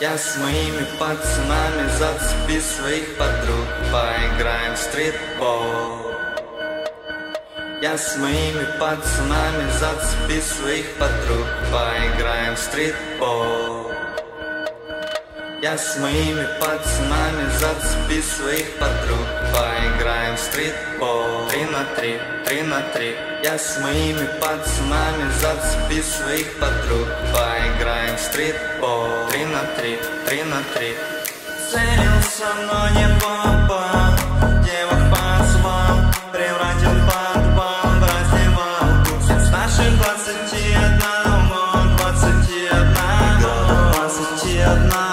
Я с моими пацанами, зацепи своих подруг, поиграем в стритбол. Я с моими пацанами, зацепи своих подруг, поиграем в стритбол. Я с моими пацанами, зацепи своих подруг, поиграем в стритбол. 3 на 3, 3 на 3. Я с моими пацанами, зацепи своих подруг, поиграем в стритбол. 3 на 3, 3 на 3. Целился, но не попал, девок позвал, превратил в подвал, раздевал. Все старше 21-го, 21-го, 21-го.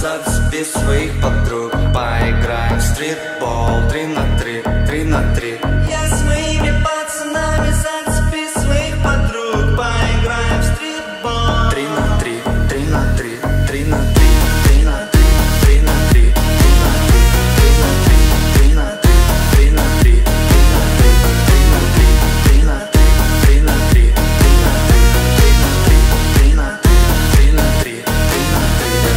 Зацепи своих подруг, поиграем в стритбол. 3 на 3, 3 на 3. Я с моими пацанами, зацепи своих подруг, поиграем в стритбол. 3 на 3, 3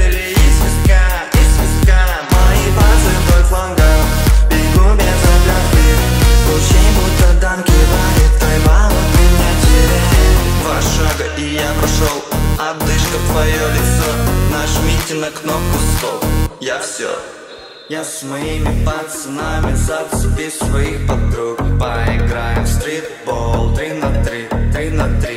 на 3, 3 на 3. Отдышка, твое лицо, нажмите на кнопку стоп, я все. Я с моими пацанами, зацепи своих подруг, поиграем в стритбол. 3 на 3, 3 на 3.